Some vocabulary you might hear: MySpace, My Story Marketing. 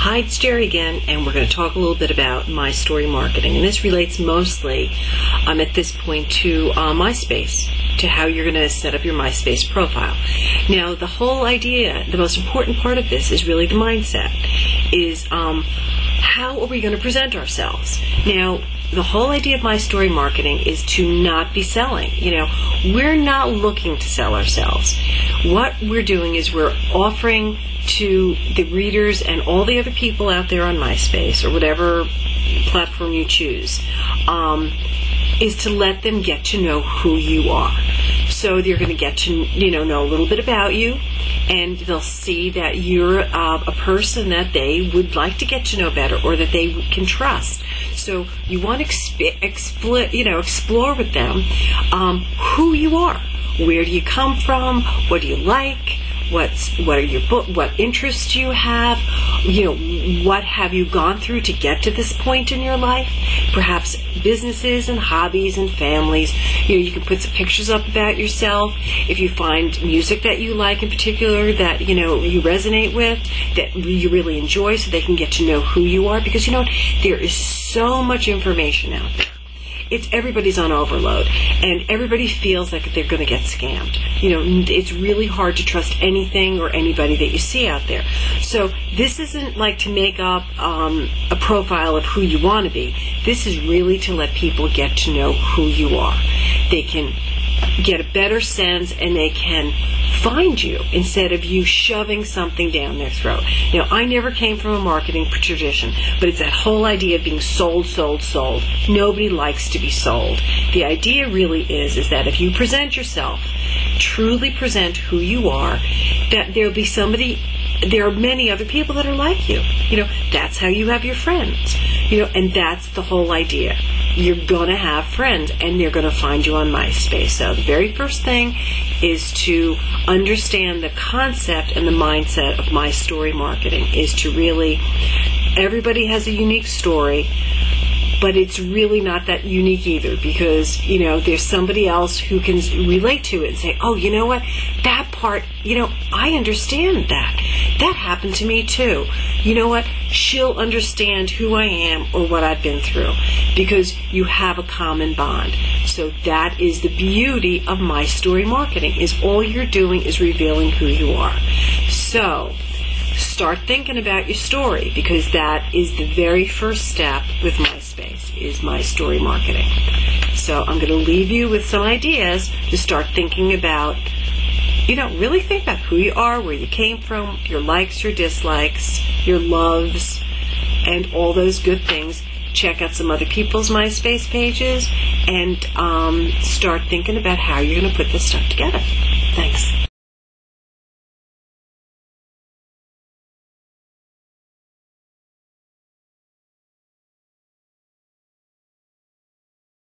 Hi, it's Jerry again, and we're going to talk a little bit about My Story Marketing. And this relates mostly, at this point, to MySpace, to how you're going to set up your MySpace profile. Now, the whole idea, the most important part of this is really the mindset, is how are we going to present ourselves? Now, the whole idea of My Story Marketing is to not be selling. You know, we're not looking to sell ourselves. What we're doing is we're offering to the readers and all the other people out there on MySpace or whatever platform you choose, is to let them get to know who you are. So they're going to get to know a little bit about you, and they'll see that you're a person that they would like to get to know better or that they can trust. So you want to explore with them who you are, where do you come from, what do you like, what interests you have, what have you gone through to get to this point in your life, perhaps businesses and hobbies and families. You can put some pictures up about yourself. If you find music that you like in particular that you resonate with, that you really enjoy, so they can get to know who you are, because there is so much information out there. Everybody's on overload, and everybody feels like they're going to get scammed. It's really hard to trust anything or anybody that you see out there. So this isn't like to make up a profile of who you want to be. This is really to let people get to know who you are. They can get a better sense, and they can find you instead of you shoving something down their throat. Now, I never came from a marketing tradition, but it's that whole idea of being sold, sold, sold. Nobody likes to be sold. The idea really is that if you present yourself, truly present who you are, that there'll be somebody. There are many other people that are like you. That's how you have your friends. And that's the whole idea. You're going to have friends, and they're going to find you on MySpace. So the very first thing is to understand the concept and the mindset of My Story Marketing, is to really, everybody has a unique story, but it's really not that unique either, because, there's somebody else who can relate to it and say, oh, you know what, that part, I understand that. That happened to me too. You know what, she'll understand who I am or what I've been through, because you have a common bond. So that is the beauty of My Story Marketing, is all you're doing is revealing who you are. So start thinking about your story, because that is the very first step with MySpace, is My Story Marketing. So I'm going to leave you with some ideas to start thinking about, really think about who you are, where you came from, your likes, your dislikes, your loves, and all those good things. Check out some other people's MySpace pages, and start thinking about how you're going to put this stuff together. Thanks.